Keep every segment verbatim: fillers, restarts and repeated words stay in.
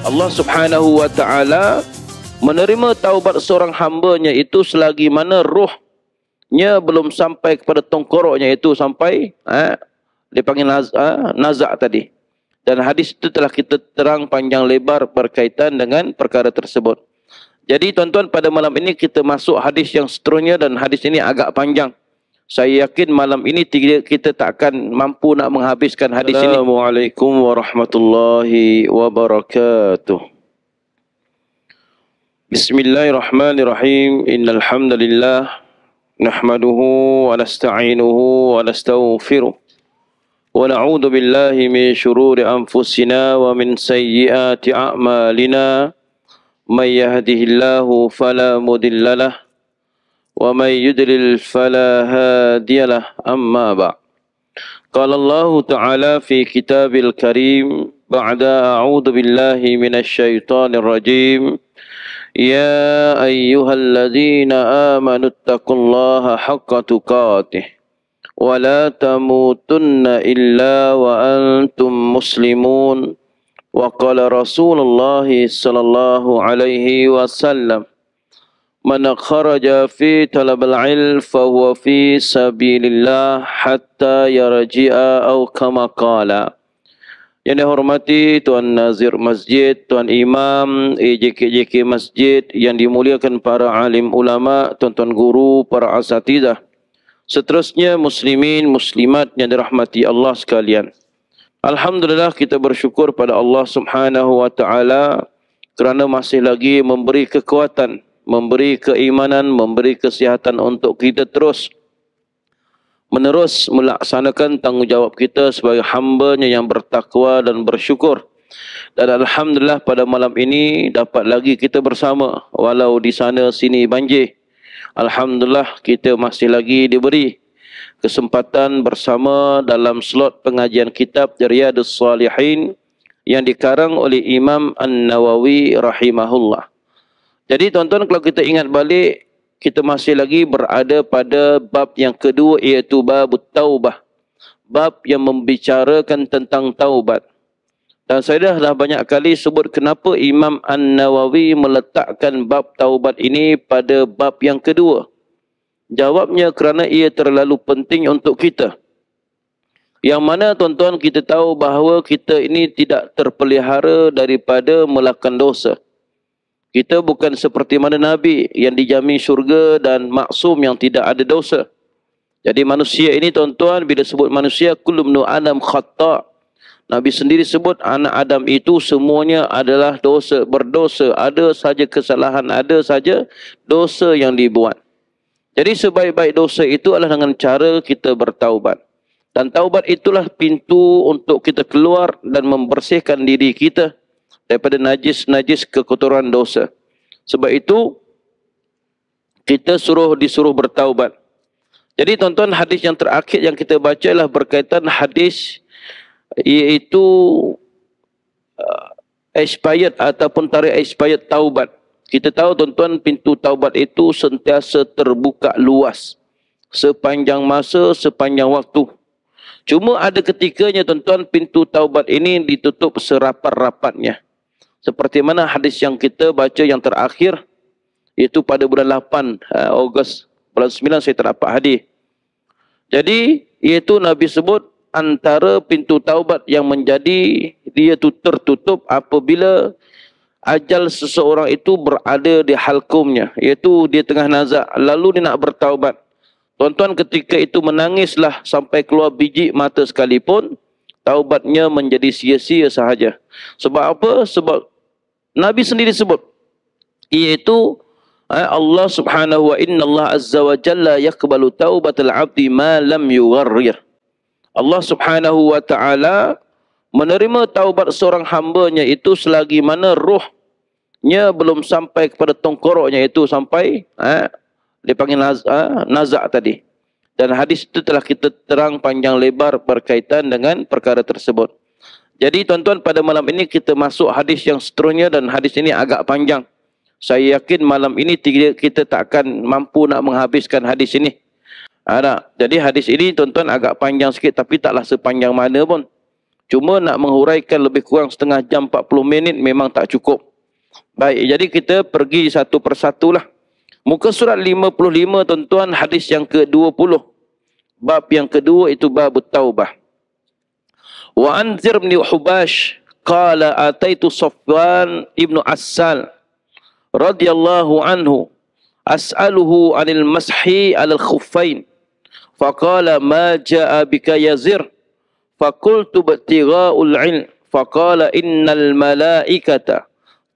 Allah subhanahu wa ta'ala menerima taubat seorang hambanya itu selagi mana ruhnya belum sampai kepada tengkoroknya itu sampai eh, dipanggil naz, eh, nazak tadi. Dan hadis itu telah kita terang panjang lebar berkaitan dengan perkara tersebut. Jadi tuan-tuan, pada malam ini kita masuk hadis yang seterusnya dan hadis ini agak panjang. Saya yakin malam ini kita tak akan mampu nak menghabiskan hadis ini. Assalamualaikum warahmatullahi wabarakatuh. Bismillahirrahmanirrahim. Innal hamdalillah nahmaduhu wa nasta'inuhu wa nastaghfiruh wa na'udzu billahi min syururi anfusina wa min sayyiati a'malina. May yahdihillahu fala mudhillalah wa may yudlil fala hadiyalah. Amma ba' qala Allahu ta'ala fi kitabil karim ba'da a'udzu billahi minasy syaithanir rajim. Ya ayyuhalladzina amanu taqullaha haqqa tuqatih wa la tamutunna illa wa antum muslimun. Wa qala Rasulullah sallallahu alaihi wasallam man kharaja fi talabil ilm fa huwa fi sabilillah hatta yarji'a aw kama qala. Yang dihormati Tuan Nazir Masjid, Tuan Imam E J K J K Masjid yang dimuliakan para alim ulama, tuan-tuan guru, para asatidah, seterusnya muslimin muslimat yang dirahmati Allah sekalian. Alhamdulillah, kita bersyukur pada Allah Subhanahu wa taala kerana masih lagi memberi kekuatan, memberi keimanan, memberi kesihatan untuk kita terus menerus melaksanakan tanggungjawab kita sebagai hamba-Nya yang bertakwa dan bersyukur. Dan alhamdulillah pada malam ini dapat lagi kita bersama walau di sana sini banjir. Alhamdulillah kita masih lagi diberi kesempatan bersama dalam slot pengajian kitab Riyadhus Solihin yang dikarang oleh Imam An-Nawawi rahimahullah. Jadi tuan-tuan, kalau kita ingat balik, kita masih lagi berada pada bab yang kedua, iaitu bab taubah. Bab yang membicarakan tentang taubat. Dan saya dah banyak kali sebut kenapa Imam An-Nawawi meletakkan bab taubat ini pada bab yang kedua. Jawabnya kerana ia terlalu penting untuk kita. Yang mana tuan-tuan kita tahu bahawa kita ini tidak terpelihara daripada melakukan dosa. Kita bukan seperti mana Nabi yang dijamin syurga dan maksum yang tidak ada dosa. Jadi manusia ini tuan-tuan, bila sebut manusia, kullu ibnu Adam khata'. Nabi sendiri sebut anak Adam itu semuanya adalah dosa, berdosa. Ada saja kesalahan, ada saja dosa yang dibuat. Jadi sebaik-baik dosa itu adalah dengan cara kita bertaubat. Dan taubat itulah pintu untuk kita keluar dan membersihkan diri kita daripada najis-najis kekotoran dosa. Sebab itu kita suruh disuruh bertaubat. Jadi tuan-tuan, hadis yang terakhir yang kita baca ialah berkaitan hadis iaitu uh, expired ataupun tarikh expired taubat. Kita tahu tuan-tuan, pintu taubat itu sentiasa terbuka luas sepanjang masa, sepanjang waktu. Cuma ada ketikanya tuan-tuan, pintu taubat ini ditutup serapat-rapatnya. Seperti mana hadis yang kita baca yang terakhir, iaitu pada bulan lapan Ogos, bulan sembilan saya terdapat hadis. Jadi iaitu Nabi sebut antara pintu taubat yang menjadi dia tertutup apabila ajal seseorang itu berada di halkumnya, iaitu dia tengah nazak lalu dia nak bertaubat. Tuan-tuan, ketika itu menangislah sampai keluar biji mata sekalipun, taubatnya menjadi sia-sia sahaja. Sebab apa? Sebab Nabi sendiri sebut, iaitu Allah subhanahu wa innallaha azza wa jalla yaqbalu taubatal abdi ma lam yugharrir. Allah subhanahu wa ta'ala menerima taubat seorang hambanya itu selagi mana ruhnya belum sampai kepada tengkoroknya itu sampai eh, dipanggil naz, eh, nazak tadi. Dan hadis itu telah kita terang panjang lebar berkaitan dengan perkara tersebut. Jadi tuan-tuan, pada malam ini kita masuk hadis yang seterusnya dan hadis ini agak panjang. Saya yakin malam ini kita tak akan mampu nak menghabiskan hadis ini. Ada. Jadi hadis ini tuan-tuan agak panjang sikit tapi taklah sepanjang mana pun. Cuma nak menghuraikan lebih kurang setengah jam empat puluh minit memang tak cukup. Baik, jadi kita pergi satu persatu lah. Muka surat lima puluh lima tuan-tuan, hadis yang ke dua puluh. Bab yang kedua itu bab taubah. Wa an Zirr ibn Hubaish qala ataitu Sofyan ibn Assal radhiyallahu anhu as'aluhu 'anil mashi 'alal khuffain faqala ma jaa bika ya Zirr faqultu batigha'ul 'ilm faqala innal malaikata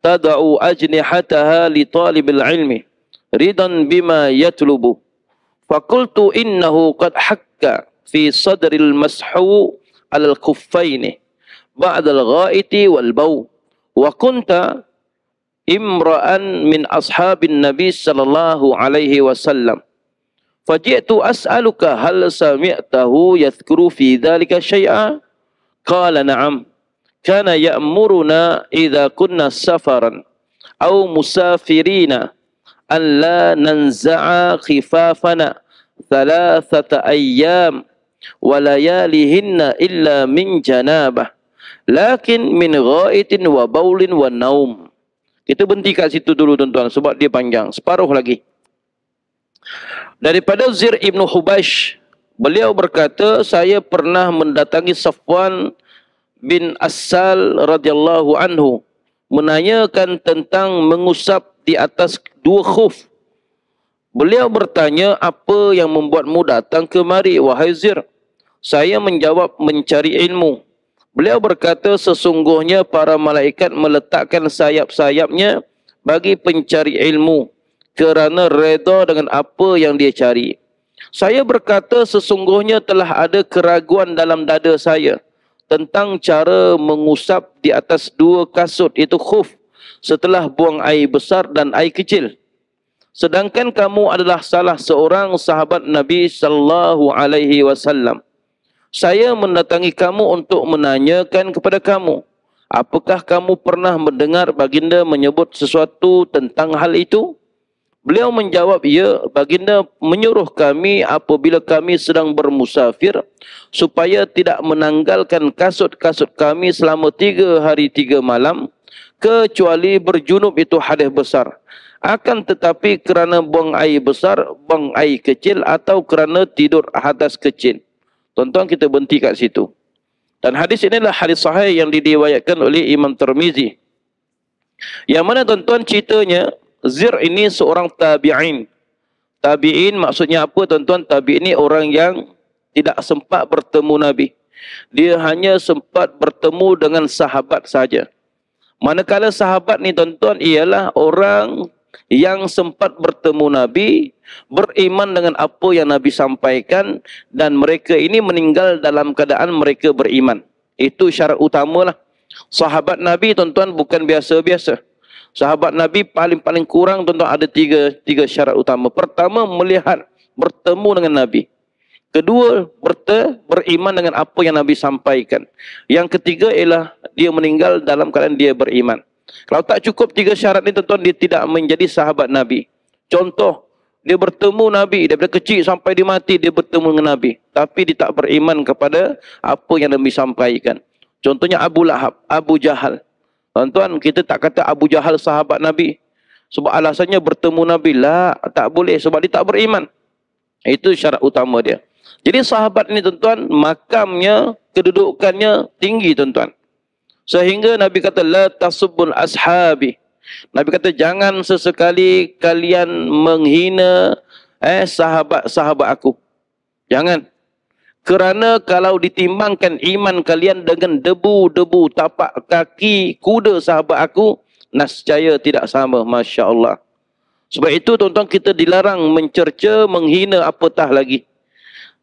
tad'u ajnihataha li talibil 'ilmi ridan bima yatlubu faqultu innahu qad hakka fi sadril mashu alal khuffaini ba'dal ghaiti wal baw wa kunta imra'an min ashabin nabi sallallahu alaihi wasallam faji'tu as'aluka hal sami'tahu yadhkuru fi dhalika syai'a qala na'am kana ya'muruna idza kunna safaran aw musafirina an la nanza'a khifafana thalathata ayyam wa layalihinna illa min janabah lakin min ghaitin wa baulin wa naum. Kita berhenti kat situ dulu tuan-tuan sebab dia panjang, separuh lagi. Daripada Zirr ibn Hubaish, beliau berkata, saya pernah mendatangi Sofyan bin Assal radhiyallahu anhu menanyakan tentang mengusap di atas dua khuf. Beliau bertanya, apa yang membuatmu datang kemari wahai Zirr? Saya menjawab, mencari ilmu. Beliau berkata, sesungguhnya para malaikat meletakkan sayap-sayapnya bagi pencari ilmu kerana reda dengan apa yang dia cari. Saya berkata, sesungguhnya telah ada keraguan dalam dada saya tentang cara mengusap di atas dua kasut itu khuf setelah buang air besar dan air kecil. Sedangkan kamu adalah salah seorang sahabat Nabi sallallahu alaihi wasallam. Saya mendatangi kamu untuk menanyakan kepada kamu, apakah kamu pernah mendengar baginda menyebut sesuatu tentang hal itu? Beliau menjawab, ya, baginda menyuruh kami apabila kami sedang bermusafir supaya tidak menanggalkan kasut-kasut kami selama tiga hari tiga malam kecuali berjunub itu hadas besar. Akan tetapi kerana buang air besar, buang air kecil atau kerana tidur hadas kecil. Tuan-tuan, kita berhenti kat situ. Dan hadis inilah hadis sahih yang diriwayatkan oleh Imam Tirmizi. Yang mana tuan-tuan ceritanya, Zirr ini seorang tabi'in. Tabi'in maksudnya apa tuan-tuan? Tabi'in ini orang yang tidak sempat bertemu Nabi. Dia hanya sempat bertemu dengan sahabat saja. Manakala sahabat ni tuan-tuan ialah orang yang sempat bertemu Nabi, beriman dengan apa yang Nabi sampaikan, dan mereka ini meninggal dalam keadaan mereka beriman. Itu syarat utamalah. Sahabat Nabi tuan-tuan bukan biasa-biasa. Sahabat Nabi paling-paling kurang tuan-tuan ada tiga, tiga syarat utama. Pertama, melihat, bertemu dengan Nabi. Kedua, berta, beriman dengan apa yang Nabi sampaikan. Yang ketiga ialah dia meninggal dalam keadaan dia beriman. Kalau tak cukup tiga syarat ni tuan-tuan, dia tidak menjadi sahabat Nabi. Contoh, dia bertemu Nabi daripada kecil sampai dia mati, dia bertemu dengan Nabi, tapi dia tak beriman kepada apa yang Nabi sampaikan. Contohnya Abu Lahab, Abu Jahal. Tuan-tuan, kita tak kata Abu Jahal sahabat Nabi sebab alasannya bertemu Nabi lah, tak boleh sebab dia tak beriman. Itu syarat utama dia. Jadi sahabat ini tuan-tuan, makamnya, kedudukannya tinggi tuan-tuan. Sehingga Nabi kata, la tasubbul ashabi. Nabi kata, jangan sesekali kalian menghina eh sahabat-sahabat aku. Jangan. Kerana kalau ditimbangkan iman kalian dengan debu-debu tapak kaki kuda sahabat aku, nascaya tidak sama. Masya Allah. Sebab itu tuan-tuan, kita dilarang mencerca, menghina, apatah lagi.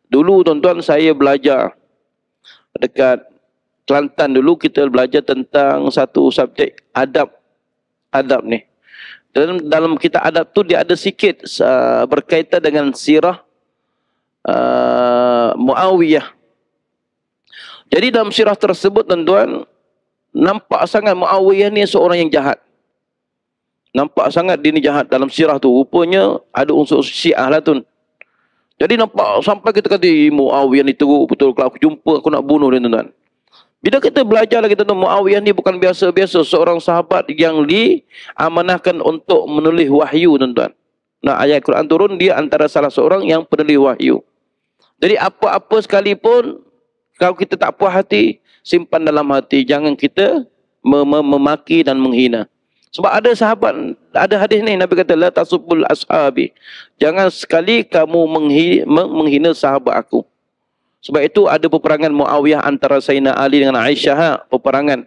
Dulu tuan-tuan saya belajar dekat Kelantan dulu, kita belajar tentang satu subjek adab. Adab ni. Dalam, dalam kitab adab tu dia ada sikit uh, berkaitan dengan sirah uh, Muawiyah. Jadi dalam sirah tersebut tuan-tuan, nampak sangat Muawiyah ni seorang yang jahat. Nampak sangat dia ni jahat dalam sirah tu. Rupanya ada unsur syiah lah tu. Jadi nampak sampai kita kata, Muawiyah ni teruk betul. Kalau aku jumpa, aku nak bunuh dia tuan-tuan. Bila kita belajar lagi tentang Muawiyah ni bukan biasa-biasa, seorang sahabat yang diamanahkan untuk menulis wahyu, tuan-tuan. Nah, ayat Quran turun, dia antara salah seorang yang penulis wahyu. Jadi apa-apa sekalipun, kalau kita tak puas hati, simpan dalam hati. Jangan kita memaki dan menghina. Sebab ada sahabat, ada hadis ni, Nabi kata, la tasubul ashabi. Jangan sekali kamu menghina sahabat aku. Sebab itu ada peperangan Muawiyah antara Sayyidina Ali dengan Aisyah, peperangan.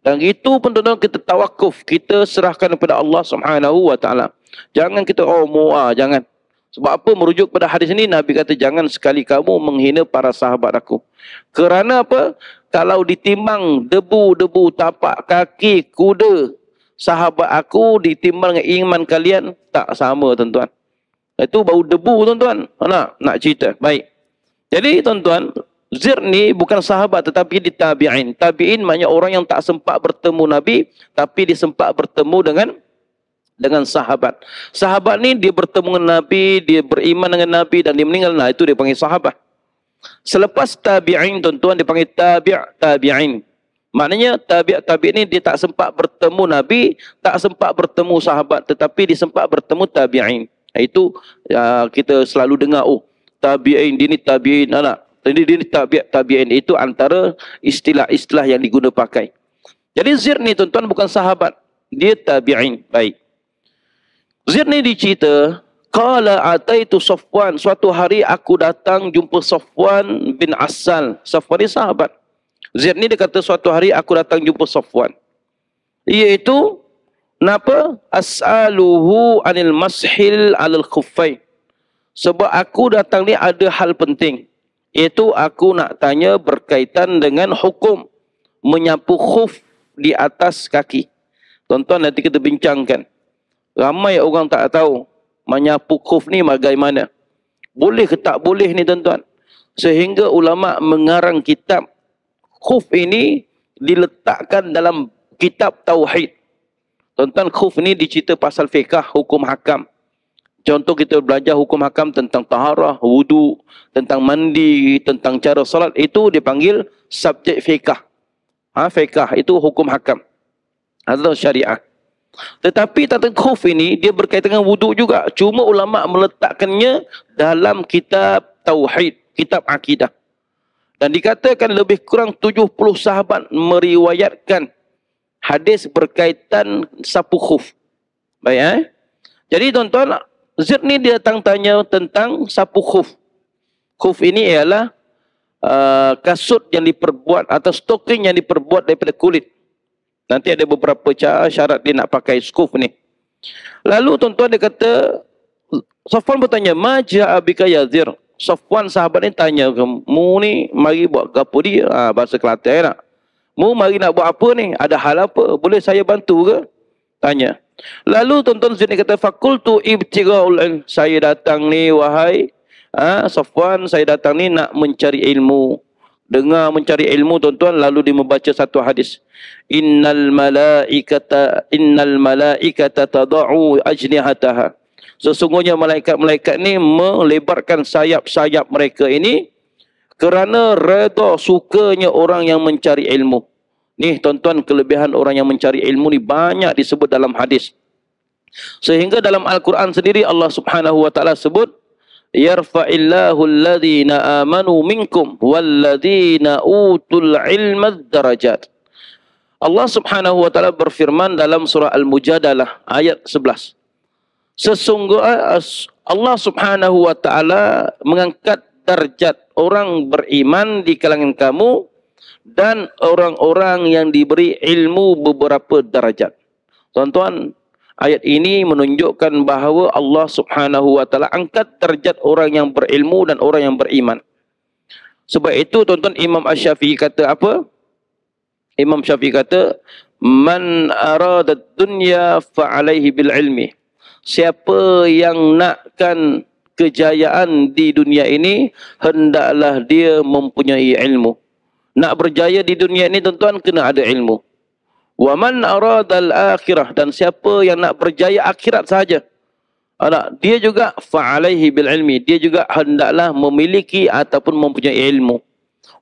Dan itu pun tuan-tuan kita tawakuf, kita serahkan kepada Allah Subhanahu wa taala. Jangan kita oh mu'ah, jangan. Sebab apa merujuk pada hadis ini Nabi kata jangan sekali kamu menghina para sahabat aku. Kerana apa? Kalau ditimbang debu-debu tapak kaki kuda sahabat aku ditimbang dengan iman kalian tak sama tuan-tuan. Itu bau debu tuan-tuan. Nak nak cerita. Baik. Jadi tuan-tuan, Zirr ni bukan sahabat tetapi di tabi'in. Tabi'in maknanya orang yang tak sempat bertemu Nabi tapi dia sempat bertemu dengan dengan sahabat. Sahabat ni dia bertemu dengan Nabi, dia beriman dengan Nabi dan dia meninggal. Nah, itu dia panggil sahabat. Selepas tabi'in tuan-tuan dia panggil tabi' tabi'in. Maknanya tabi' tabi'in ni dia tak sempat bertemu Nabi, tak sempat bertemu sahabat tetapi dia sempat bertemu tabi'in. Itu ya, kita selalu dengar oh tabi'in, dini tabi'in, anak. Jadi dini tabi' tabi'in itu antara istilah-istilah yang diguna pakai. Jadi Zirr ni tuan-tuan bukan sahabat, dia tabi'in. Baik. Zirr ni dicerita, qala ataitu Sofwan, suatu hari aku datang jumpa Sofyan bin Assal. Sofwan ni sahabat. Zirr ni dia kata suatu hari aku datang jumpa Sofwan. Iaitu kenapa? As'aluhu anil mashil alal khuffain. Sebab aku datang ni ada hal penting. Iaitu aku nak tanya berkaitan dengan hukum menyapu khuf di atas kaki. Tuan-tuan nanti kita bincangkan. Ramai orang tak tahu menyapu khuf ni bagaimana. Boleh ke tak boleh ni tuan-tuan. Sehingga ulama mengarang kitab khuf ini diletakkan dalam kitab tauhid. Tuan-tuan khuf ni dicerita pasal fiqah, hukum hakam. Contoh kita belajar hukum hakam tentang taharah, wudu, tentang mandi, tentang cara salat. Itu dipanggil subjek fiqah. Ha, fiqah itu hukum hakam atau syariah. Tetapi tentang khuf ini dia berkaitan dengan wudu juga. Cuma ulama meletakkannya dalam kitab tauhid, kitab akidah. Dan dikatakan lebih kurang tujuh puluh sahabat meriwayatkan hadis berkaitan sapu khuf. Baik eh? Jadi tuan-tuan, Zirr ni dia datang tanya tentang sapu khuf. Khuf ini ialah uh, kasut yang diperbuat atau stocking yang diperbuat daripada kulit. Nanti ada beberapa syarat dia nak pakai khuf ni. Lalu tuan-tuan dia kata, Sofwan bertanya, ma ja'a bika ya Zirr? Sofwan sahabat ni tanya, mu ni mari buat apa dia? Ha, bahasa Kelantan ya nak? Mu mari nak buat apa ni? Ada hal apa? Boleh saya bantu ke? Tanya. Lalu tuan-tuan Zirr ni kata fakultu ibtigha'ul ilm. Saya datang ni wahai ha, Sofwan, saya datang ni nak mencari ilmu. Dengar mencari ilmu tuan-tuan. Lalu dia membaca satu hadis. Innal malaikata innal malaikata tada'u ajnihataha. Sesungguhnya malaikat-malaikat ni melebarkan sayap-sayap mereka ini kerana redha sukanya orang yang mencari ilmu. Ni tuan-tuan, kelebihan orang yang mencari ilmu ni banyak disebut dalam hadis. Sehingga dalam Al-Quran sendiri Allah Subhanahu wa taala sebut yarfa'illahu alladhina amanu minkum walladhina utul ilma darajat. Allah Subhanahu wa taala berfirman dalam surah Al-Mujadalah ayat sebelas. Sesungguhnya Allah Subhanahu wa taala mengangkat darjat orang beriman di kalangan kamu dan orang-orang yang diberi ilmu beberapa darajat. Tuan-tuan, ayat ini menunjukkan bahawa Allah Subhanahu wa taala angkat darjat orang yang berilmu dan orang yang beriman. Sebab itu tuan-tuan Imam Ash-Syafi'i kata apa? Imam Syafi'i kata, "Man arada ad-dunya fa alaihi bil ilmi." Siapa yang nakkan kejayaan di dunia ini, hendaklah dia mempunyai ilmu. Nak berjaya di dunia ini tuan-tuan kena ada ilmu. Wa man aradal akhirah, dan siapa yang nak berjaya akhirat sahaja, dia juga fa'alaihi bil ilmi, dia juga hendaklah memiliki ataupun mempunyai ilmu.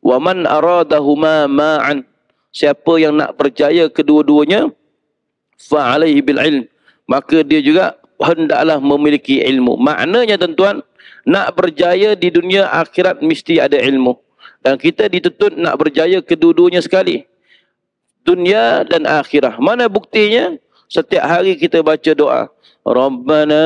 Wa man aradahuma ma'an, siapa yang nak percaya kedua-duanya, fa alaihi bil ilm, maka dia juga hendaklah memiliki ilmu. Maknanya tuan-tuan, nak berjaya di dunia akhirat mesti ada ilmu. Dan kita dituntut nak berjaya kedua-duanya sekali, dunia dan akhirah. Mana buktinya? Setiap hari kita baca doa, Rabbana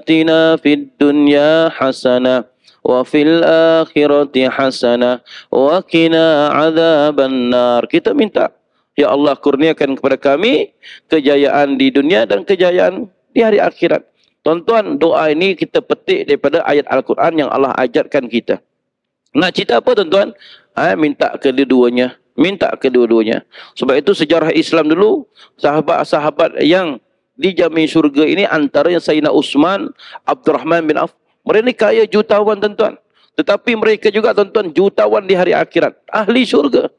atina fid dunya hasanah wa fil akhirati hasanah wa qina adzaban nar. Kita minta, ya Allah, kurniakan kepada kami kejayaan di dunia dan kejayaan di hari akhirat. Tuan-tuan, doa ini kita petik daripada ayat Al-Quran yang Allah ajarkan kita. Nak cerita apa tuan-tuan? Ha, minta kedua-duanya. Minta kedua-duanya. Sebab itu sejarah Islam dulu, sahabat-sahabat yang dijamin syurga ini antaranya Sayyidina Uthman, Abdurrahman bin Auf. Mereka ini kaya jutawan tuan-tuan. Tetapi mereka juga tuan-tuan jutawan di hari akhirat. Ahli syurga.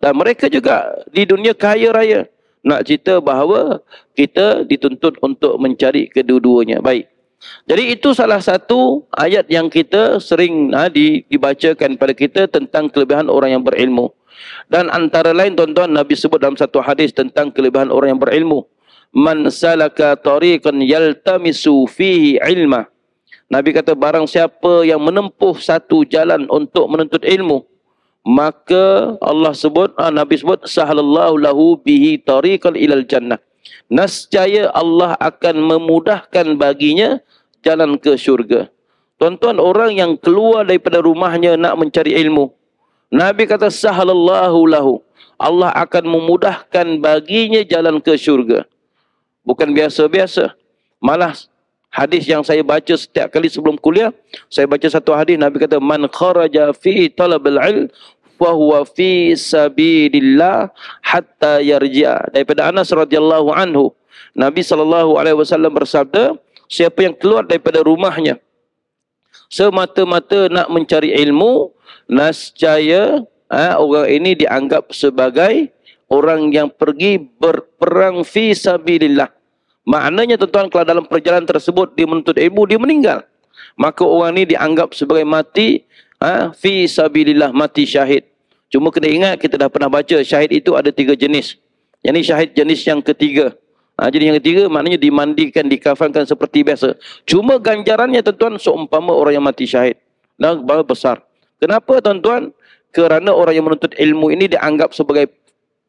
Dan mereka juga di dunia kaya raya. Nak cerita bahawa kita dituntut untuk mencari kedua-duanya. Baik. Jadi itu salah satu ayat yang kita sering ha, di, dibacakan pada kita tentang kelebihan orang yang berilmu. Dan antara lain tuan-tuan, Nabi sebut dalam satu hadis tentang kelebihan orang yang berilmu. Man salaka tariqan yaltamisu fihi ilma. Nabi kata, barang siapa yang menempuh satu jalan untuk menuntut ilmu, maka Allah sebut, ah, Nabi sebut, sahalallahu lahu bihi tariqan ilal jannah. Niscaya Allah akan memudahkan baginya jalan ke syurga. Tuan-tuan, orang yang keluar daripada rumahnya nak mencari ilmu, Nabi kata, sahalallahu lahu, Allah akan memudahkan baginya jalan ke syurga. Bukan biasa-biasa. Malah hadis yang saya baca setiap kali sebelum kuliah, saya baca satu hadis, Nabi kata, man kharaja fi talabil ilm fa huwa fi sabilillah hatta yarji'a. Daripada Anas radhiyallahu anhu, Nabi sallallahu alaihi wasallam bersabda, siapa yang keluar daripada rumahnya semata-mata nak mencari ilmu, niscaya ha, orang ini dianggap sebagai orang yang pergi berperang fi sabilillah. Maknanya tuan-tuan, kalau dalam perjalanan tersebut dia menuntut ilmu, dia meninggal, maka orang ini dianggap sebagai mati ha, fi sabilillah, mati syahid. Cuma kena ingat, kita dah pernah baca, syahid itu ada tiga jenis. Yang ini syahid jenis yang ketiga. Ha, jenis yang ketiga maknanya dimandikan, dikafankan seperti biasa. Cuma ganjarannya tuan-tuan seumpama orang yang mati syahid. Dan bahawa besar. Kenapa tuan-tuan? Kerana orang yang menuntut ilmu ini dianggap sebagai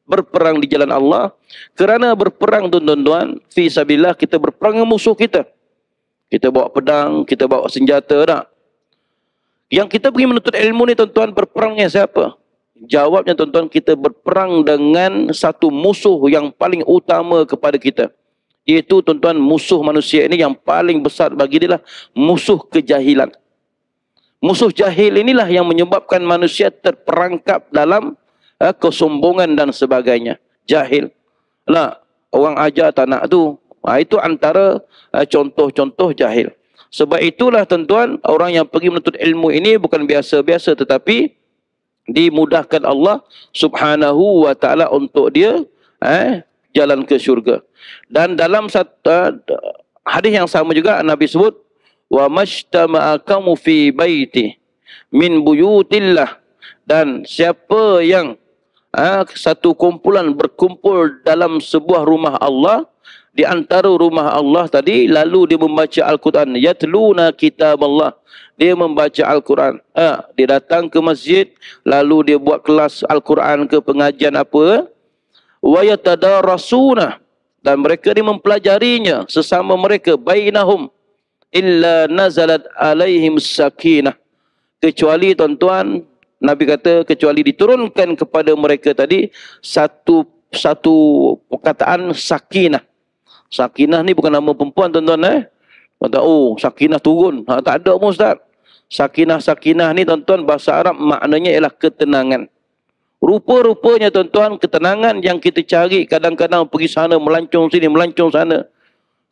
berperang di jalan Allah. Kerana berperang tuan-tuan, fi sabilillah, kita berperang dengan musuh kita. Kita bawa pedang, kita bawa senjata tak? Yang kita pergi menuntut ilmu ni tuan-tuan, berperangnya siapa? Jawabnya tuan-tuan, kita berperang dengan satu musuh yang paling utama kepada kita. Iaitu tuan-tuan, musuh manusia ini yang paling besar bagi dia lah, musuh kejahilan. Musuh jahil inilah yang menyebabkan manusia terperangkap dalam Ha, kesombongan dan sebagainya. Jahil lah, orang ajar tak nak tu ha, itu antara contoh-contoh ha, jahil. Sebab itulah tuan-tuan, orang yang pergi menuntut ilmu ini bukan biasa-biasa, tetapi dimudahkan Allah subhanahu wa ta'ala untuk dia ha, jalan ke syurga. Dan dalam satu ha, hadis yang sama juga, Nabi sebut, wa majtama'akamu fi baiti min buyutillah. Dan siapa yang ha, satu kumpulan berkumpul dalam sebuah rumah Allah, di antara rumah Allah tadi, lalu dia membaca Al-Quran, yatluna kitab Allah, dia membaca Al-Quran ha, dia datang ke masjid, lalu dia buat kelas Al-Quran ke pengajian apa, wa yatadarasuna, dan mereka ni mempelajarinya sesama mereka, bainahum illa nazalat alaihim sakinah, kecuali tuan-tuan, Nabi kata, kecuali diturunkan kepada mereka tadi satu satu perkataan sakinah. Sakinah ni bukan nama perempuan tuan-tuan eh. Kata, oh sakinah turun. Ha, tak ada pun ustaz. Sakinah-sakinah ni tuan-tuan, bahasa Arab maknanya ialah ketenangan. Rupa-rupanya tuan-tuan, ketenangan yang kita cari, kadang-kadang pergi sana melancong sini, melancong sana,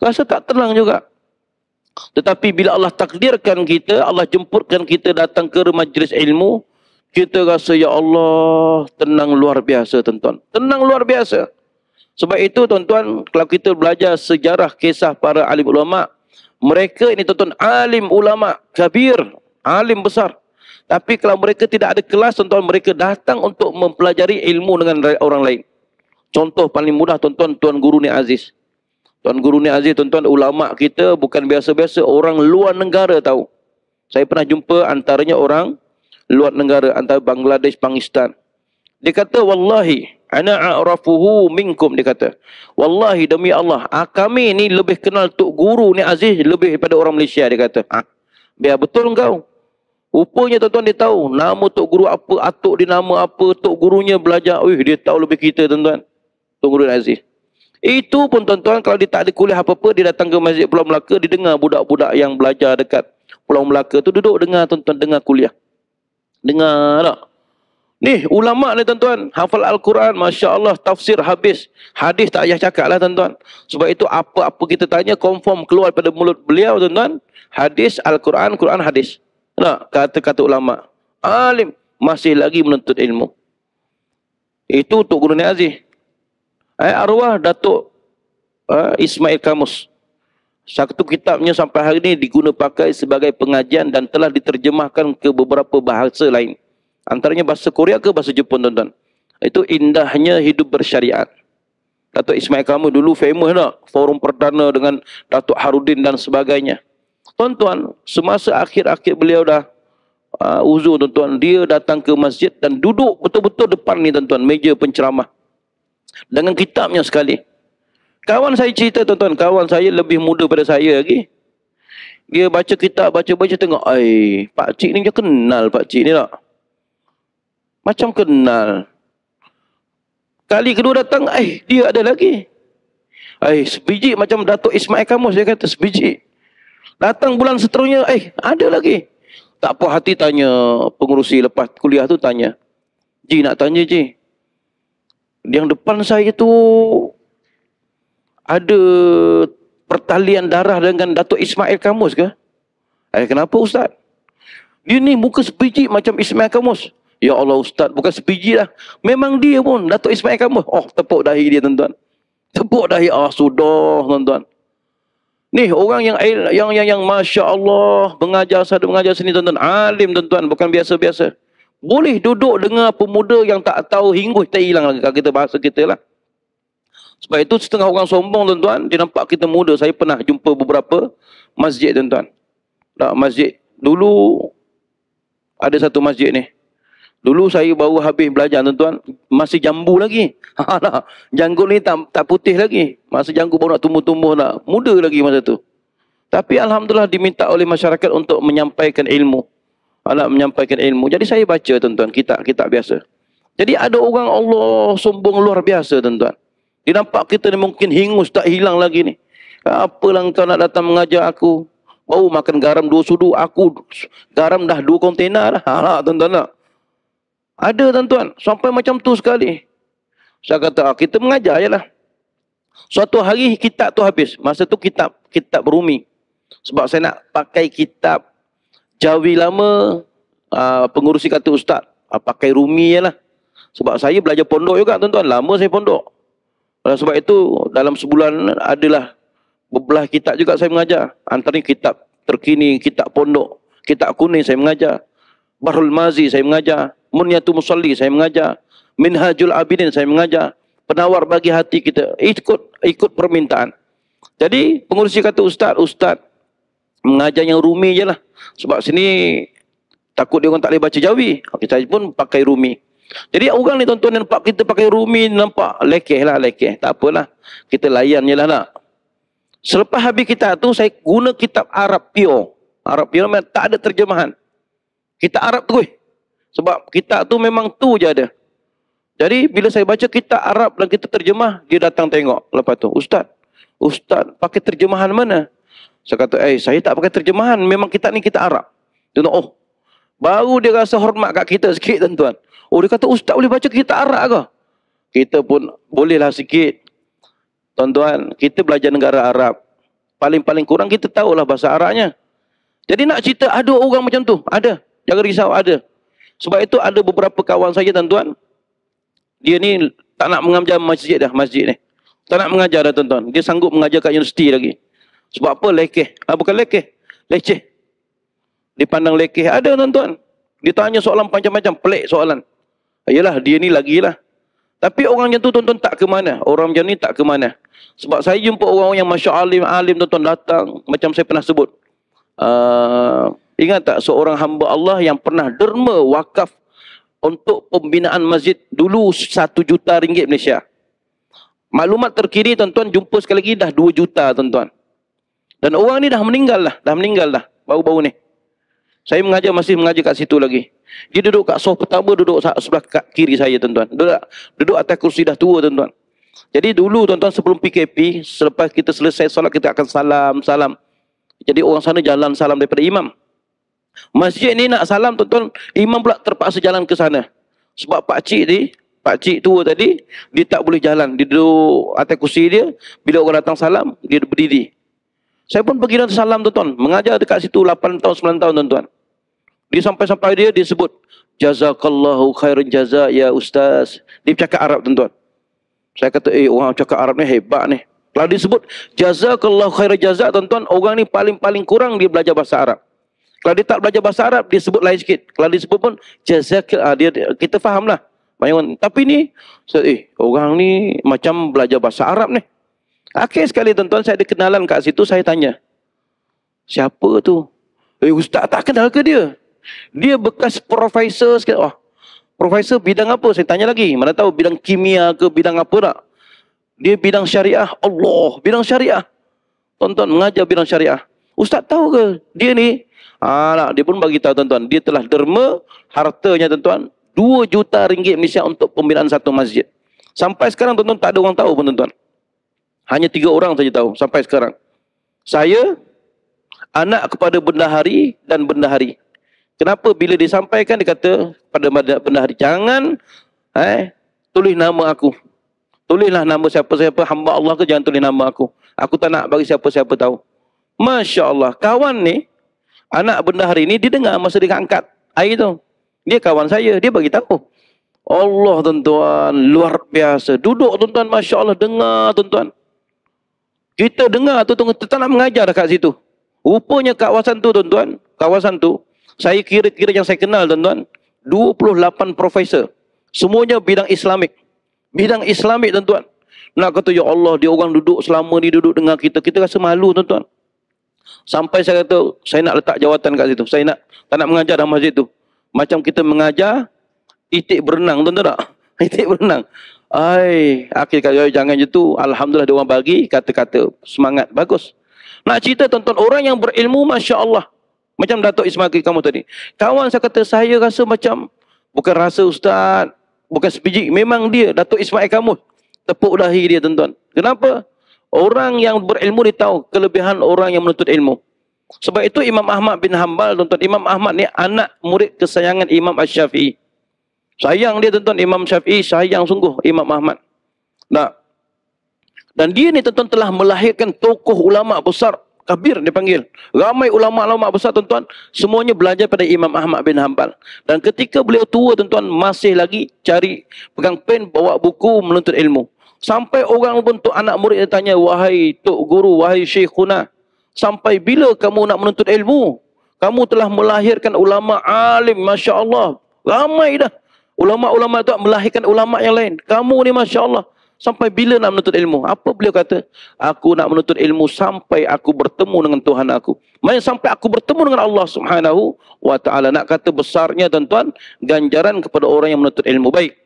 rasa tak tenang juga. Tetapi bila Allah takdirkan kita, Allah jemputkan kita datang ke majlis ilmu, kita rasa, ya Allah, tenang luar biasa tuan-tuan. Tenang luar biasa. Sebab itu tuan-tuan, kalau kita belajar sejarah kisah para alim ulama, mereka ini tuan-tuan alim ulama kabir, alim besar. Tapi kalau mereka tidak ada kelas, tonton mereka datang untuk mempelajari ilmu dengan orang lain. Contoh paling mudah, tonton Tuan Guru Nik Aziz. Tuan Guru Nik Aziz, tonton ulama kita bukan biasa-biasa, orang luar negara tahu. Saya pernah jumpa antaranya orang luar negara, antara Bangladesh, Pakistan. Dia kata, wallahi, ana a'rafuhu minkum, dia kata. Wallahi, demi Allah, kami ni lebih kenal Tok Guru Nik Aziz lebih daripada orang Malaysia, dia kata. Ha, biar betul engkau. Rupanya tuan-tuan dia tahu nama Tok Guru apa, atuk dia nama apa, Tok Gurunya belajar. Wih, dia tahu lebih kita tuan-tuan. Tok Guru Nik Aziz. Itu pun tuan-tuan kalau dia tak ada kuliah apa-apa, dia datang ke Masjid Pulau Melaka, dia dengar budak-budak yang belajar dekat Pulau Melaka tu duduk dengar tuan-tuan, dengar kuliah. Dengar tak? Ni ulama ni tuan-tuan, hafal Al-Quran, Masya Allah, tafsir habis. Hadis tak payah cakap lah tuan-tuan. Sebab itu apa-apa kita tanya confirm keluar pada mulut beliau tuan-tuan. Hadis, Al-Quran, Quran, hadis. Nah, kata-kata ulama, alim masih lagi menuntut ilmu. Itu Tok Guru Nik Aziz. Eh, arwah Datuk eh, Ismail Kamus. Satu kitabnya sampai hari ini diguna pakai sebagai pengajian dan telah diterjemahkan ke beberapa bahasa lain. Antaranya bahasa Korea ke bahasa Jepun tuan-tuan. Itu indahnya hidup bersyariat. Datuk Ismail Kamus dulu famous tak? Forum Perdana dengan Datuk Harudin dan sebagainya. Tuan-tuan, semasa akhir-akhir beliau dah uh, uzur tuan-tuan, dia datang ke masjid dan duduk betul-betul depan ni tuan-tuan, meja penceramah. Dengan kitabnya sekali. Kawan saya cerita tuan-tuan, kawan saya lebih muda pada saya lagi. Dia baca kitab, baca-baca tengok, ai, pakcik ni macam kenal pakcik ni tak? Macam kenal. Kali kedua datang, eh dia ada lagi. Ai, sebiji macam Datuk Ismail Kamus, dia kata sebiji. Datang bulan seterusnya, eh ada lagi. Tak puas hati tanya pengurusi lepas kuliah tu tanya. Ji nak tanya Ji. Yang depan saya tu ada pertalian darah dengan Datuk Ismail Kamus ke? Eh kenapa Ustaz? Dia ni muka sebiji macam Ismail Kamus. Ya Allah Ustaz, bukan sebiji lah. Memang dia pun Datuk Ismail Kamus. Oh tepuk dahi dia tuan-tuan. Tepuk dahi, ah sudah tuan-tuan. Nih orang yang yang yang, yang Masya Allah mengajar sana mengajar sini tuan-tuan, alim tuan-tuan, bukan biasa-biasa. Boleh duduk dengar pemuda yang tak tahu hinggus tak hilang lagi kalau kita bahasa kita lah. Sebab itu setengah orang sombong tuan-tuan, dia nampak kita muda. Saya pernah jumpa beberapa masjid tuan-tuan. Tak masjid dulu ada satu masjid ni. Dulu saya baru habis belajar tuan-tuan, masih jambu lagi. Janggut ni tak, tak putih lagi. Masa janggut baru nak tumbuh-tumbuh nak. Muda lagi masa tu. Tapi Alhamdulillah diminta oleh masyarakat untuk menyampaikan ilmu. Nak menyampaikan ilmu. Jadi saya baca tuan-tuan, kitab-kitab biasa. Jadi ada orang Allah sombong luar biasa tuan-tuan. Dia nampak kita ni mungkin hingus tak hilang lagi ni. Apalah kau nak datang mengajar aku. Baru makan garam dua sudu. Aku garam dah dua kontainer dah. Ha, tuan-tuan nak. Ada tuan-tuan. Sampai macam tu sekali. Saya kata, ah, kita mengajar je lah. Suatu hari kitab tu habis. Masa tu kitab. Kitab Rumi. Sebab saya nak pakai kitab Jawi lama. Aa, pengurusi kata Ustaz. Aa, pakai Rumi je lah. Sebab saya belajar pondok juga tuan-tuan. Lama saya pondok. Sebab itu dalam sebulan adalah berbelah kitab juga saya mengajar. Antaranya kitab terkini. Kitab pondok. Kitab kuning saya mengajar. Bahrul Mazi saya mengajar. Munyatul Musalli saya mengajar. Minhajul Abidin saya mengajar. Penawar bagi hati kita. Ikut ikut permintaan. Jadi pengurusi kata Ustaz, Ustaz mengajar yang Rumi je lah. Sebab sini takut dia orang tak boleh baca Jawi. Kita pun pakai Rumi. Jadi orang ni tuan-tuan nampak kita pakai Rumi, nampak lekeh lah, lekeh. Tak apalah. Kita layan je lah nak. Selepas habis kitab tu, saya guna kitab Arab pure. Arab pure memang tak ada terjemahan. Kitab Arab tu weh. Sebab kitab tu memang tu je ada. Jadi bila saya baca kitab Arab dan kita terjemah, dia datang tengok lepas tu. Ustaz, Ustaz pakai terjemahan mana? Saya kata, eh saya tak pakai terjemahan. Memang kitab ni kitab Arab. Dia kata, oh. Baru dia rasa hormat kat kita sikit tuan-tuan. Oh dia kata, Ustaz boleh baca kitab Arab ke? Kita pun bolehlah sikit. Tuan-tuan, kita belajar negara Arab. Paling-paling kurang kita tahulah bahasa Arabnya. Jadi nak cerita, ada orang macam tu. Ada. Jangan risau, ada. Sebab itu ada beberapa kawan saya tuan-tuan. Dia ni tak nak mengajar masjid dah, masjid ni. Tak nak mengajar dah tuan-tuan. Dia sanggup mengajar kat universiti lagi. Sebab apa lekeh? Ha, bukan lekeh. Leceh. Dipandang lekeh. Ada tuan-tuan. Ditanya soalan macam-macam, pelik soalan. Ayalah, dia ni lagilah. Tapi orang yang tu tonton tak ke mana. Orang macam ni tak ke mana. Sebab saya jumpa orang yang masya alim, alim tonton datang. Macam saya pernah sebut. Uh, ingat tak seorang hamba Allah yang pernah derma wakaf untuk pembinaan masjid dulu satu juta ringgit Malaysia. Maklumat terkini tuan-tuan jumpa sekali lagi dah dua juta tuan-tuan. Dan orang ni dah meninggal lah. Dah meninggal lah. Baru-baru ni. Saya mengajar, masih mengajar kat situ lagi. Dia duduk kat sof pertama, duduk sebelah kat kiri saya tuan-tuan. Duduk, duduk atas kursi dah tua tuan-tuan. Jadi dulu tuan-tuan sebelum P K P, selepas kita selesai solat kita akan salam-salam. Jadi orang sana jalan salam daripada imam. Masjid ni nak salam tuan-tuan, imam pula terpaksa jalan ke sana. Sebab pakcik ni, pakcik tua tadi, dia tak boleh jalan. Dia duduk atas kursi dia, bila orang datang salam, dia berdiri. Saya pun pergi dan salam tuan-tuan. Mengajar dekat situ lapan tahun, sembilan tahun tuan-tuan. Dia sampai-sampai dia, dia sebut, Jazakallahu khairan jazak ya ustaz. Dia cakap Arab tuan-tuan. Saya kata, eh orang cakap Arab ni hebat ni. Kalau dia sebut, Jazakallahu khairan jazak tuan-tuan, orang ni paling-paling kurang dia belajar bahasa Arab. Kalau dia tak belajar bahasa Arab, dia sebut lain sikit. Kalau dia sebut pun, Jazakallah, dia, kita fahamlah. Tapi ni, saya, eh orang ni macam belajar bahasa Arab ni. Akhir sekali tuan-tuan, saya ada kenalan kat situ, saya tanya. Siapa tu? Eh ustaz tak kenal ke dia? Dia bekas profesor sikit. Wah, profesor bidang apa? Saya tanya lagi. Mana tahu bidang kimia ke bidang apa tak? Dia bidang syariah. Allah, bidang syariah. Tuan-tuan mengajar bidang syariah. Ustaz tahu ke dia ni? Ah, nak, dia pun bagi tahu tuan-tuan. Dia telah derma hartanya tuan-tuan dua juta ringgit Malaysia untuk pembinaan satu masjid. Sampai sekarang tuan-tuan tak ada orang tahu pun tuan-tuan. Hanya tiga orang saja tahu sampai sekarang. Saya, anak kepada bendahari dan bendahari. Kenapa bila disampaikan dia kata pada bendahari, jangan eh, tulis nama aku. Tulislah nama siapa-siapa, hamba Allah ke, jangan tulis nama aku. Aku tak nak bagi siapa-siapa tahu. Masya Allah, kawan ni, anak bendahari ni, dia dengar masa dia angkat air tu. Dia kawan saya, dia bagi tahu. Allah tuan-tuan, luar biasa. Duduk tuan-tuan, Masya Allah, dengar tuan-tuan. Kita dengar tu, tuan-tuan nak mengajar dekat situ. Rupanya kawasan tu tuan-tuan, kawasan tu, saya kira-kira yang saya kenal tuan-tuan, dua puluh lapan profesor. Semuanya bidang Islamik. Bidang Islamik tuan-tuan. Nak kata, ya Allah, dia orang duduk selama ni duduk dengan kita. Kita rasa malu tuan-tuan. Sampai saya kata, saya nak letak jawatan kat situ. Saya nak tak nak mengajar dalam masjid tu. Macam kita mengajar itik berenang tuan-tuan tak? Itik berenang. Ai, akhir kali jangan gitu. Alhamdulillah dia orang bagi kata-kata semangat bagus. Nak cerita tuan-tuan, orang yang berilmu Masya Allah. Macam Datuk Ismail Kamus tadi. Kawan saya kata, saya rasa macam, bukan rasa ustaz, bukan sebiji. Memang dia, Datuk Ismail Kamus. Tepuk dahi dia, tuan-tuan. Kenapa? Orang yang berilmu dia tahu kelebihan orang yang menuntut ilmu. Sebab itu Imam Ahmad bin Hambal, tuan-tuan. Imam Ahmad ni anak murid kesayangan Imam Ash-Syafi'i. Sayang dia, tuan-tuan. Imam Syafi'i sayang sungguh Imam Ahmad. Nah. Dan dia ni, tuan-tuan, telah melahirkan tokoh ulama' besar. Kabir dipanggil. Ramai ulama-ulama besar tuan-tuan. Semuanya belajar pada Imam Ahmad bin Hambal. Dan ketika beliau tua tuan-tuan. Masih lagi cari pegang pen, bawa buku, menuntut ilmu. Sampai orang pun tu anak murid dia tanya. Wahai Tok Guru, wahai Syekhuna. Sampai bila kamu nak menuntut ilmu? Kamu telah melahirkan ulama alim. Masya Allah. Ramai dah. Ulama-ulama tu melahirkan ulama yang lain. Kamu ni Masya Allah. Sampai bila nak menuntut ilmu? Apa beliau kata? Aku nak menuntut ilmu sampai aku bertemu dengan Tuhan aku. Maksudnya sampai aku bertemu dengan Allah Subhanahu wa ta'ala. Nak kata besarnya tuan-tuan, ganjaran kepada orang yang menuntut ilmu. Baik.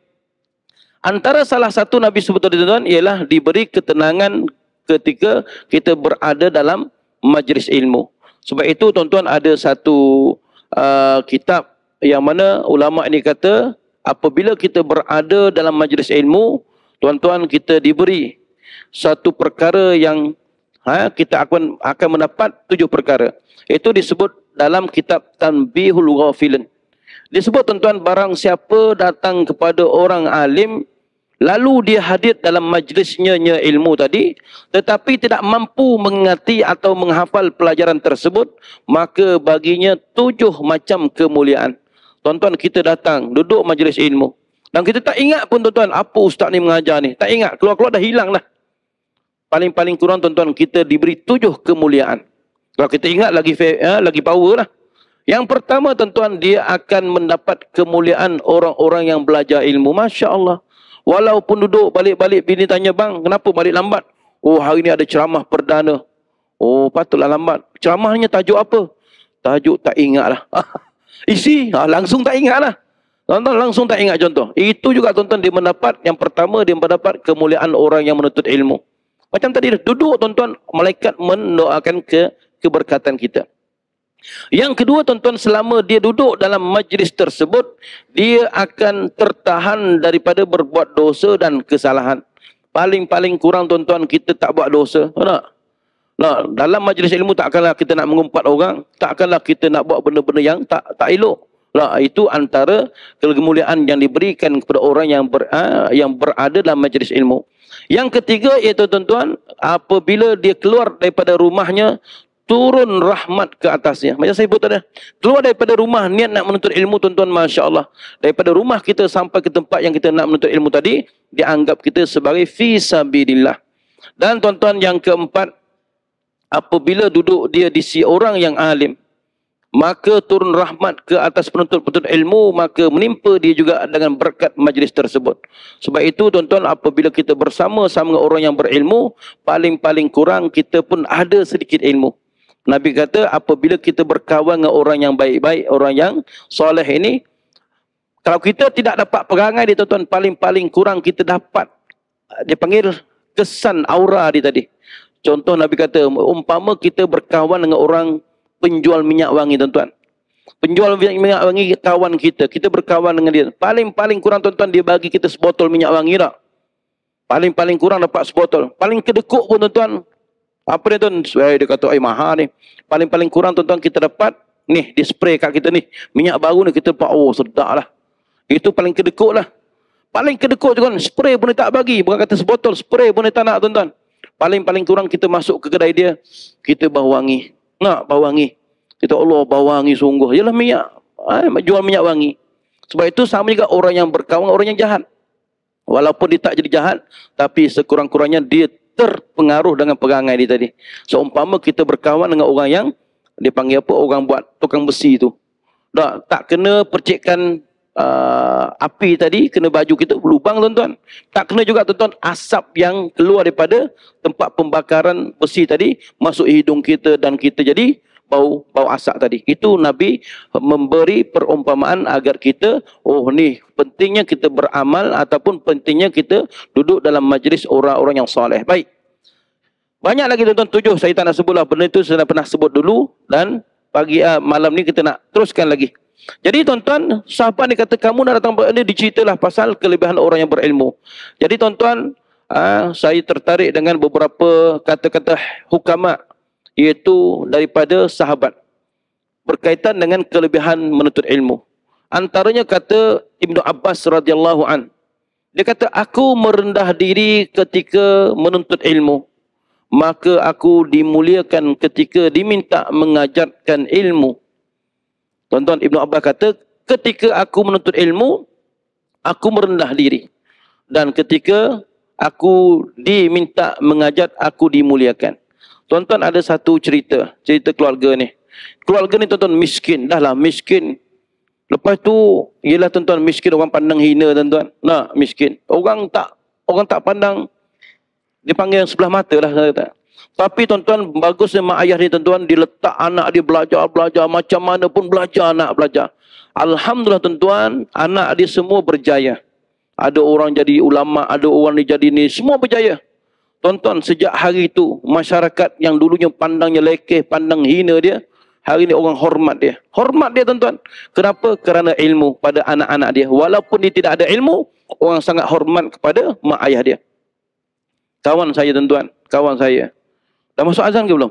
Antara salah satu Nabi sebetulnya tuan-tuan, ialah diberi ketenangan ketika kita berada dalam majlis ilmu. Sebab itu tuan-tuan ada satu uh, kitab yang mana ulama' ini kata, apabila kita berada dalam majlis ilmu, tuan-tuan kita diberi satu perkara yang ha, kita akan akan mendapat tujuh perkara. Itu disebut dalam kitab Tanbihul Ghafilin. Disebut tuan-tuan, barang siapa datang kepada orang alim, lalu dia hadir dalam majlisnya ilmu tadi, tetapi tidak mampu mengingati atau menghafal pelajaran tersebut, maka baginya tujuh macam kemuliaan. Tuan-tuan, kita datang, duduk majlis ilmu. Dan kita tak ingat pun tuan-tuan, apa ustaz ni mengajar ni. Tak ingat, keluar-keluar dah hilang dah. Paling-paling kurang tuan-tuan, kita diberi tujuh kemuliaan. Kalau kita ingat lagi eh, lagi power lah. Yang pertama tentuan dia akan mendapat kemuliaan orang-orang yang belajar ilmu. Masya Allah. Walaupun duduk balik-balik bini tanya, bang kenapa balik lambat? Oh hari ini ada ceramah perdana. Oh patutlah lambat. Ceramahnya tajuk apa? Tajuk tak ingatlah. Isi ha, langsung tak ingatlah. Tonton langsung tak ingat contoh. Itu juga tonton dia mendapat. Yang pertama dia mendapat kemuliaan orang yang menuntut ilmu. Macam tadi duduk tonton, malaikat mendoakan ke keberkatan kita. Yang kedua tonton, selama dia duduk dalam majlis tersebut, dia akan tertahan daripada berbuat dosa dan kesalahan. Paling-paling kurang tonton kita tak buat dosa. Tak? Nah, dalam majlis ilmu takkanlah kita nak mengumpat orang, takkanlah kita nak buat benda-benda yang tak tak elok. Nah, itu antara kemuliaan yang diberikan kepada orang yang ber, ha, yang berada dalam majlis ilmu. Yang ketiga iaitu tuan-tuan, apabila dia keluar daripada rumahnya, turun rahmat ke atasnya. Macam saya sebut tadi, keluar daripada rumah niat nak menuntut ilmu tuan-tuan, Masya Allah. Daripada rumah kita sampai ke tempat yang kita nak menuntut ilmu tadi, dianggap kita sebagai fisabilillah. Dan tuan-tuan yang keempat, apabila duduk dia di si orang yang alim, maka turun rahmat ke atas penuntut-penuntut ilmu, maka menimpa dia juga dengan berkat majlis tersebut. Sebab itu tuan-tuan, apabila kita bersama-sama dengan orang yang berilmu, paling-paling kurang kita pun ada sedikit ilmu. Nabi kata apabila kita berkawan dengan orang yang baik-baik, orang yang soleh ini, kalau kita tidak dapat perangai dia tuan-tuan, paling-paling kurang kita dapat, dia panggil kesan aura dia tadi. Contoh Nabi kata, umpama kita berkawan dengan orang penjual minyak wangi tuan-tuan. Penjual minyak wangi kawan kita. Kita berkawan dengan dia. Paling-paling kurang tuan-tuan dia bagi kita sebotol minyak wangi tak? Paling-paling kurang dapat sebotol. Paling kedekuk pun tuan-tuan. Apa dia tuan? Eh, dia kata, eh mahal ni. Paling-paling kurang tuan-tuan kita dapat. Ni, dia spray kat kita ni. Minyak baru ni kita dapat. Oh, sedap lah. Itu paling kedekuk lah. Paling kedekuk juga. Spray pun dia tak bagi. Bukan kata sebotol. Spray pun dia tak nak tuan-tuan. Paling-paling kurang kita masuk ke kedai dia. Kita bau wangi. Nak bau wangi. Kita Allah bau wangi sungguh. Yalah minyak. Ha, jual minyak wangi. Sebab itu sama juga orang yang berkawan, orang yang jahat. Walaupun dia tak jadi jahat, tapi sekurang-kurangnya dia terpengaruh dengan perangai dia tadi. Seumpama kita berkawan dengan orang yang, dia panggil apa? Orang buat tukang besi tu. Tak, tak kena percikan uh, api tadi, kena baju kita lubang tuan-tuan. Tak kena juga tuan-tuan asap yang keluar daripada tempat pembakaran besi tadi masuk hidung kita dan kita jadi bau bau asap tadi. Itu Nabi memberi perumpamaan agar kita, oh ni pentingnya kita beramal ataupun pentingnya kita duduk dalam majlis orang-orang yang soleh. Baik. Banyak lagi tuan-tuan, tujuh saya tak nak sebutlah, benda itu saya pernah sebut dulu dan pagi uh, malam ni kita nak teruskan lagi. Jadi tuan-tuan, sahabat ni kata kamu nak datang ini, diceritalah pasal kelebihan orang yang berilmu. Jadi tuan-tuan, Uh, saya tertarik dengan beberapa kata-kata hukama, iaitu daripada sahabat, berkaitan dengan kelebihan menuntut ilmu. Antaranya kata Ibnu Abbas radhiyallahu an. Dia kata, aku merendah diri ketika menuntut ilmu, maka aku dimuliakan ketika diminta mengajarkan ilmu. Tuan-tuan, Ibnu Abbas kata, ketika aku menuntut ilmu, aku merendah diri. Dan ketika aku diminta mengajar, aku dimuliakan. Tuan-tuan, ada satu cerita. Cerita keluarga ni. Keluarga ni tuan-tuan miskin. Dah lah miskin. Lepas tu, ialah tuan-tuan miskin. Orang pandang hina tuan-tuan. Nah, miskin. Orang tak orang tak pandang. Dia panggil yang sebelah mata lah. Tapi tuan-tuan, bagusnya mak ayah ni tuan-tuan. Dia letak anak dia belajar-belajar. Macam mana pun belajar anak belajar. Alhamdulillah tuan-tuan, anak dia semua berjaya. Ada orang jadi ulama, ada orang ni jadi ni, semua berjaya. Tonton sejak hari itu, masyarakat yang dulunya pandangnya lekeh, pandang hina dia, hari ini orang hormat dia. Hormat dia tuan-tuan. Kenapa? Kerana ilmu pada anak-anak dia. Walaupun dia tidak ada ilmu, orang sangat hormat kepada mak ayah dia. Kawan saya tuan-tuan, kawan saya. Dah masuk azan ke belum?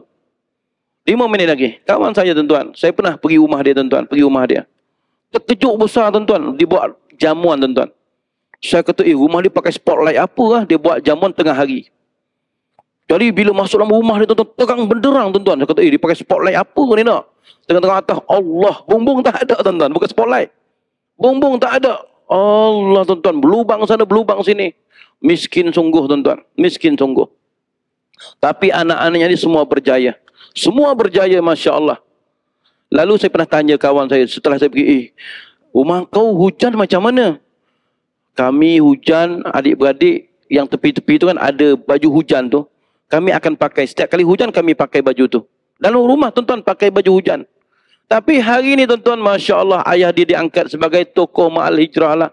Lima minit lagi. Kawan saya tuan-tuan, saya pernah pergi rumah dia tuan-tuan, pergi rumah dia. Terkejut besar tuan-tuan, dibuat jamuan tuan-tuan. Saya kata, eh rumah dia pakai spotlight apa lah. Dia buat jamuan tengah hari. Jadi bila masuk dalam rumah dia tuan-tuan, terang benderang tuan-tuan. Saya kata, eh dia pakai spotlight apa ni nak? Tengah-tengah atas, Allah, bumbung tak ada tuan-tuan. Bukan spotlight. Bumbung tak ada. Allah tuan-tuan, berlubang sana, berlubang sini. Miskin sungguh tuan-tuan. Miskin sungguh. Tapi anak-anaknya ni semua berjaya. Semua berjaya, Masya Allah. Lalu saya pernah tanya kawan saya, setelah saya pergi, eh, rumah kau hujan macam mana? Kami hujan, adik-beradik yang tepi-tepi itu kan ada baju hujan tu. Kami akan pakai, setiap kali hujan kami pakai baju tu. Dalam rumah tuan-tuan pakai baju hujan. Tapi hari ini tuan-tuan, Masya Allah, ayah dia diangkat sebagai tokoh ma'al hijrah lah.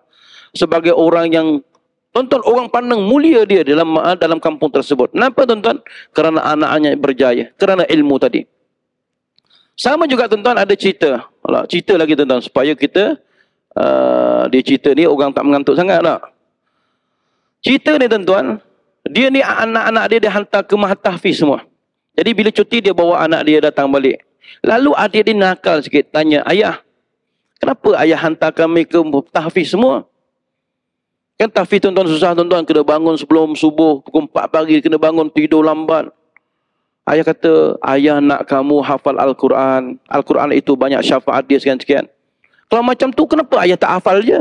Sebagai orang yang, tuan-tuan, orang pandang mulia dia dalam dalam kampung tersebut. Kenapa tuan-tuan? Kerana anak-anaknya berjaya. Kerana ilmu tadi. Sama juga tuan-tuan ada cerita. Cerita lagi tuan-tuan. Supaya kita, uh, dia cerita ni orang tak mengantuk sangat tak? Cerita ni tuan-tuan. Dia ni anak-anak dia dia hantar ke Mahatahfiz semua. Jadi bila cuti dia bawa anak dia datang balik. Lalu adik dia nakal sikit. Tanya, ayah, kenapa ayah hantar kami ke Tahfiz semua? Kan tahfiz tuan-tuan susah tuan-tuan. Kena bangun sebelum subuh. Pukul empat pagi kena bangun tidur lambat. Ayah kata, ayah nak kamu hafal Al-Quran. Al-Quran itu banyak syafaat dia sekian-sekian. Kalau macam tu, kenapa ayah tak hafal je?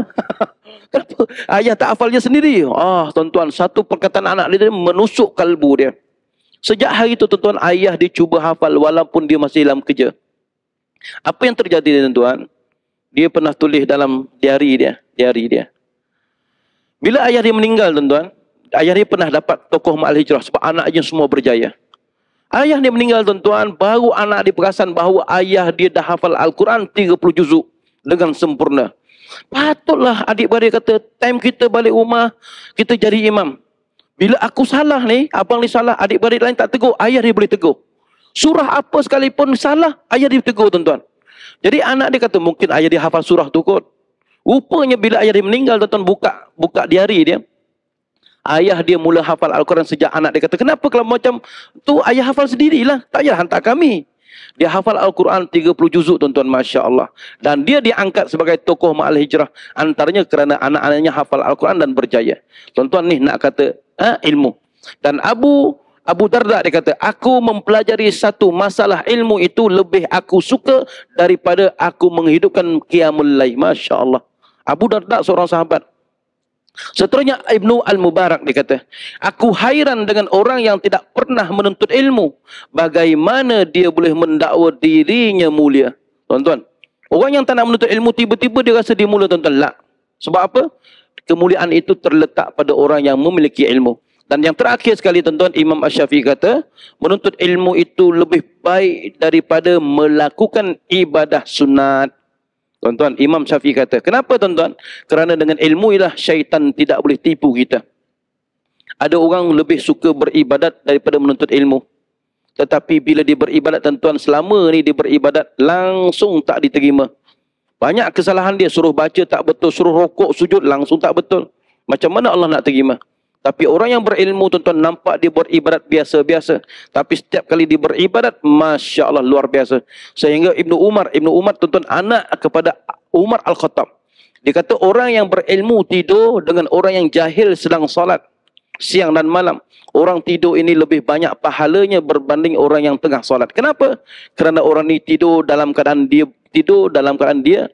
Kenapa ayah tak hafal je sendiri? Ah, tuan-tuan, satu perkataan anak dia menusuk kalbu dia. Sejak hari itu, tuan-tuan, ayah dia cuba hafal walaupun dia masih dalam kerja. Apa yang terjadi, tuan-tuan? Dia pernah tulis dalam diari dia. Diari dia. Bila ayah dia meninggal, tuan-tuan, ayah dia pernah dapat tokoh ma'al hijrah sebab anaknya semua berjaya. Ayah dia meninggal tuan-tuan, baru anak dia perasan bahawa ayah dia dah hafal Al-Quran tiga puluh juzuk dengan sempurna. Patutlah adik-beradik kata, time kita balik rumah, kita jadi imam. Bila aku salah ni, abang ni salah, adik-beradik lain tak tegur, ayah dia boleh tegur. Surah apa sekalipun salah, ayah dia tegur tuan-tuan. Jadi anak dia kata, mungkin ayah dia hafal surah tu kot. Rupanya bila ayah dia meninggal tuan-tuan, buka, buka diari dia. Ayah dia mula hafal Al-Quran sejak anak dia kata, kenapa kalau macam tu ayah hafal sendirilah, tak payah hantar kami. Dia hafal Al-Quran tiga puluh juzuk tuan-tuan, Masya Allah. Dan dia diangkat sebagai tokoh ma'al hijrah. Antaranya kerana anak-anaknya hafal Al-Quran dan berjaya. Tuan-tuan ni nak kata ha, ilmu. Dan Abu Abu Dardak dia kata, aku mempelajari satu masalah ilmu itu lebih aku suka daripada aku menghidupkan qiyamul lail. Masya Allah. Abu Dardak seorang sahabat. Seterusnya Ibnu Al-Mubarak dia kata, aku hairan dengan orang yang tidak pernah menuntut ilmu. Bagaimana dia boleh mendakwa dirinya mulia? Tuan-tuan, orang yang tak nak menuntut ilmu tiba-tiba dia rasa dia mulia tuan-tuan. Lah. Sebab apa? Kemuliaan itu terletak pada orang yang memiliki ilmu. Dan yang terakhir sekali tuan-tuan, Imam Ash-Syafi'i kata, menuntut ilmu itu lebih baik daripada melakukan ibadah sunat. Tuan-tuan, Imam Syafi'i kata. Kenapa tuan-tuan? Kerana dengan ilmu ialah syaitan tidak boleh tipu kita. Ada orang lebih suka beribadat daripada menuntut ilmu. Tetapi bila dia beribadat tuan-tuan, selama ni dia beribadat langsung tak diterima. Banyak kesalahan dia, suruh baca tak betul, suruh rokok, sujud langsung tak betul. Macam mana Allah nak terima? Tapi orang yang berilmu tuan-tuan, nampak dia beribadat biasa-biasa. Tapi setiap kali dia beribadat, Masya Allah, luar biasa. Sehingga Ibnu Umar, Ibnu Umar tuan-tuan, anak kepada Umar Al-Khattab. Dia kata orang yang berilmu tidur dengan orang yang jahil sedang salat siang dan malam. Orang tidur ini lebih banyak pahalanya berbanding orang yang tengah salat. Kenapa? Kerana orang ini tidur dalam keadaan dia tidur dalam keadaan dia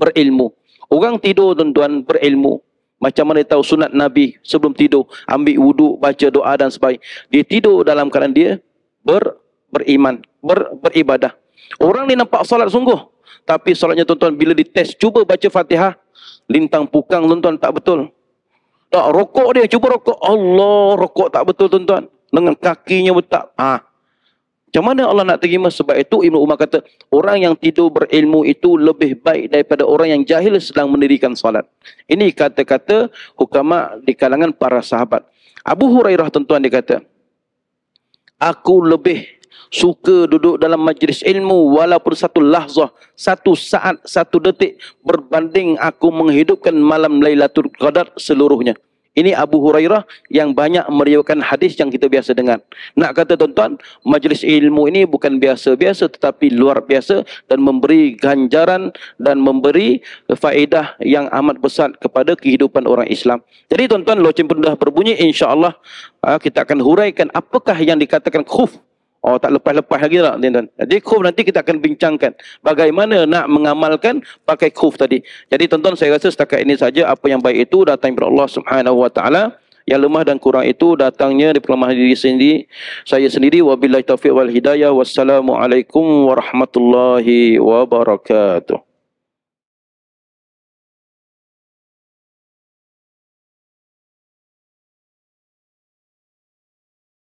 berilmu. Orang tidur tuan-tuan berilmu. Macam mana dia tahu sunat Nabi sebelum tidur. Ambil wuduk, baca doa dan sebagainya. Dia tidur dalam keadaan dia ber, beriman, ber, beribadah. Orang ni nampak solat sungguh. Tapi solatnya tuan-tuan, bila dites, cuba baca Fatihah. Lintang pukang tuan-tuan tak betul. Tak, rokok dia, cuba rokok. Allah, rokok tak betul tuan-tuan. Dengan kakinya tak. Ha. Macam mana Allah nak terima? Sebab itu Ibnu Umar kata, orang yang tidur berilmu itu lebih baik daripada orang yang jahil sedang mendirikan solat. Ini kata-kata hukama di kalangan para sahabat. Abu Hurairah tuan-tuan dia kata, aku lebih suka duduk dalam majlis ilmu walaupun satu lahzah, satu saat, satu detik berbanding aku menghidupkan malam Lailatul Qadar seluruhnya. Ini Abu Hurairah yang banyak meriwayatkan hadis yang kita biasa dengar. Nak kata tuan-tuan, majlis ilmu ini bukan biasa-biasa tetapi luar biasa dan memberi ganjaran dan memberi faedah yang amat besar kepada kehidupan orang Islam. Jadi tuan-tuan, loceng pendah berbunyi, insya-Allah kita akan huraikan apakah yang dikatakan khuf. Oh, tak lepas-lepas lagi tak tuan-tuan. Jadi khuf nanti kita akan bincangkan bagaimana nak mengamalkan pakai khuf tadi. Jadi tuan-tuan, saya rasa setakat ini saja apa yang baik itu datang daripada Allah Subhanahu Wa Taala. Yang lemah dan kurang itu datangnya di pelemahan diri sendiri. Saya sendiri. Wabillahi taufiq wal hidayah. Wassalamualaikum warahmatullahi wabarakatuh.